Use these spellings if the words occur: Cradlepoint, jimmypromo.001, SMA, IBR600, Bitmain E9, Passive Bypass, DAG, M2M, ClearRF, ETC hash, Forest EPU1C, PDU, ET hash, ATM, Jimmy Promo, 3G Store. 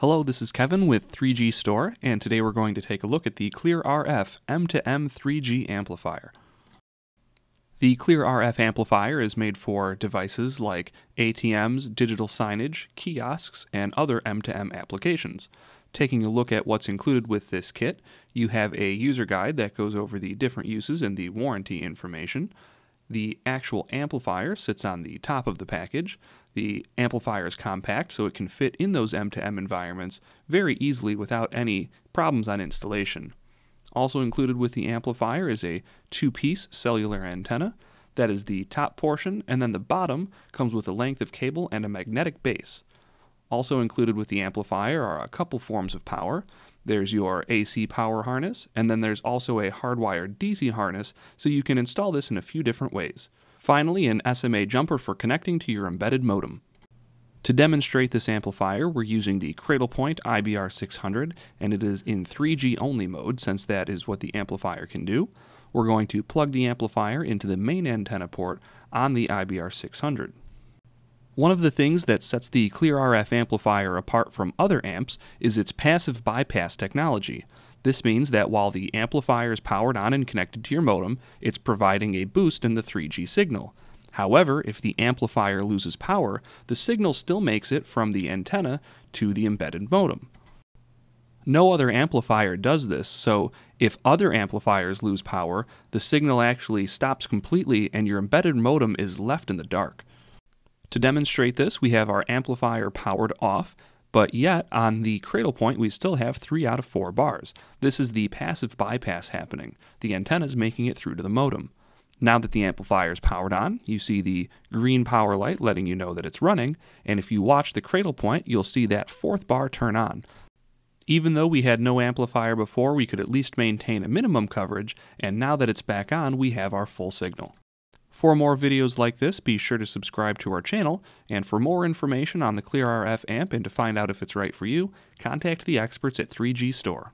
Hello, this is Kevin with 3G Store, and today we're going to take a look at the ClearRF M2M 3G amplifier. The ClearRF amplifier is made for devices like ATMs, digital signage, kiosks, and other M2M applications. Taking a look at what's included with this kit, you have a user guide that goes over the different uses and the warranty information. The actual amplifier sits on the top of the package. The amplifier is compact, so it can fit in those M2M environments very easily without any problems on installation. Also included with the amplifier is a two-piece cellular antenna. That is the top portion, and then the bottom comes with a length of cable and a magnetic base. Also included with the amplifier are a couple forms of power. There's your AC power harness, and then there's also a hardwired DC harness, so you can install this in a few different ways. Finally, an SMA jumper for connecting to your embedded modem. To demonstrate this amplifier, we're using the Cradlepoint IBR600, and it is in 3G only mode, since that is what the amplifier can do. We're going to plug the amplifier into the main antenna port on the IBR600. One of the things that sets the ClearRF amplifier apart from other amps is its passive bypass technology. This means that while the amplifier is powered on and connected to your modem, it's providing a boost in the 3G signal. However, if the amplifier loses power, the signal still makes it from the antenna to the embedded modem. No other amplifier does this, so if other amplifiers lose power, the signal actually stops completely and your embedded modem is left in the dark. To demonstrate this, we have our amplifier powered off, but yet on the Cradlepoint we still have 3 out of 4 bars. This is the passive bypass happening. The antenna is making it through to the modem. Now that the amplifier is powered on, you see the green power light letting you know that it's running, and if you watch the Cradlepoint, you'll see that 4th bar turn on. Even though we had no amplifier before, we could at least maintain a minimum coverage, and now that it's back on, we have our full signal. For more videos like this, be sure to subscribe to our channel, and for more information on the ClearRF amp and to find out if it's right for you, contact the experts at 3G Store.